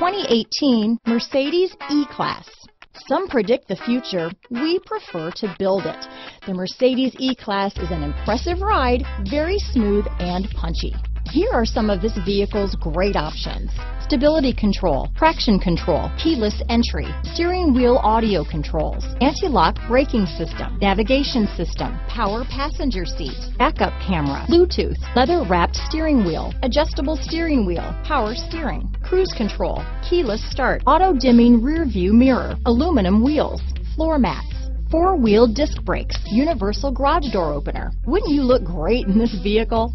2018 Mercedes E-Class. Some predict the future, we prefer to build it. The Mercedes E-Class is an impressive ride, very smooth and punchy. Here are some of this vehicle's great options: stability control, traction control, keyless entry, steering wheel audio controls, anti-lock braking system, navigation system, power passenger seat, backup camera, Bluetooth, leather-wrapped steering wheel, adjustable steering wheel, power steering, cruise control, keyless start, auto-dimming rear-view mirror, aluminum wheels, floor mats, four-wheel disc brakes, universal garage door opener. Wouldn't you look great in this vehicle?